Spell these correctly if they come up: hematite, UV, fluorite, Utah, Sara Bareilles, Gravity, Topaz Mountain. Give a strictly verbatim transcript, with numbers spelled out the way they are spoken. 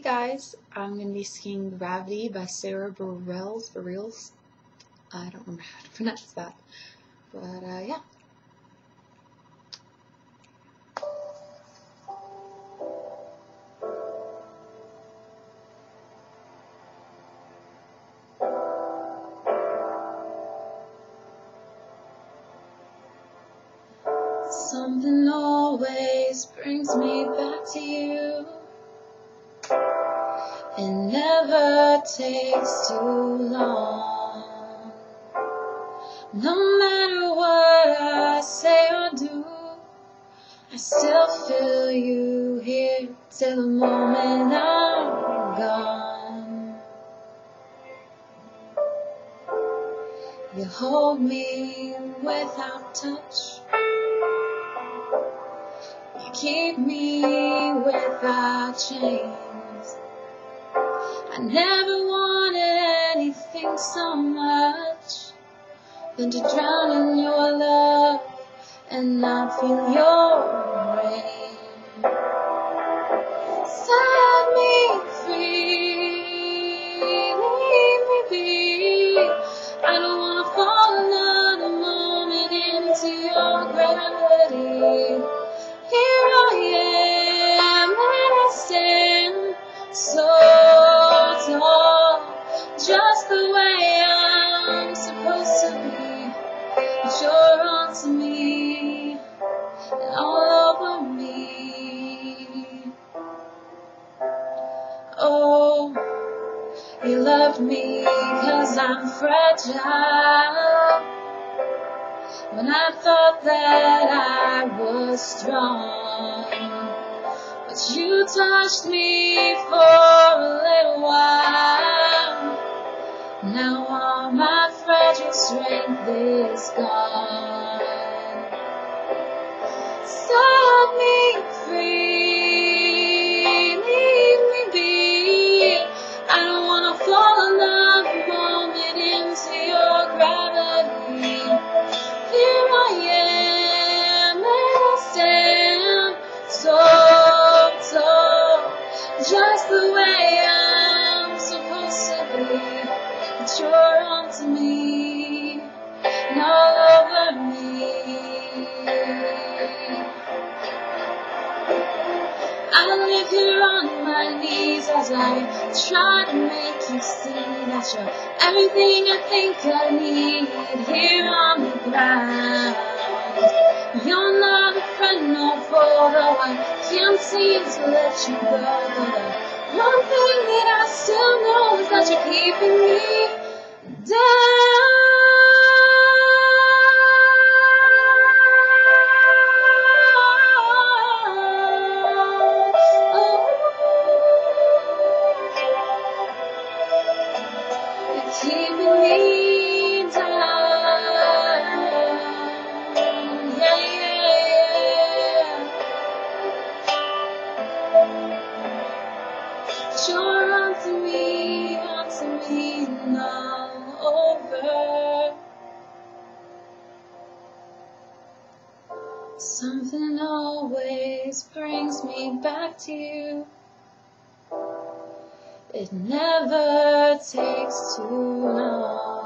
Hey guys, I'm going to be singing Gravity by Sara Bareilles, Bareilles, I don't remember how to pronounce that, but uh, yeah. Something always brings me back to you. It never takes too long. No matter what I say or do, I still feel you here till the moment I'm gone. You hold me without touch. You keep me without chains. I never wanted anything so much than to drown in your love and not feel your rain. Set me free, leave me be. I don't want to fall another moment into your gravity. Here I am, and I stand so just the way I'm supposed to be, but you're on to me and all over me. Oh, you loved me 'cause I'm fragile. When I thought that I was strong, but you touched me for a little while. Now all my fragile strength is gone. Set me free, leave me be. I don't want to fall another moment into your gravity. Here I am, and I stand so tall, just the way I'm supposed to be. You're on to me and all over me. I live here on my knees as I try to make you see that you're everything I think I need here on the ground. You're not a friend or foe, though I can't seem to let you go. One thing that I still know is that you're keeping me down. Oh, you're keeping me down. Yeah, yeah, yeah. Sure. Something always brings me back to you. It never takes too long.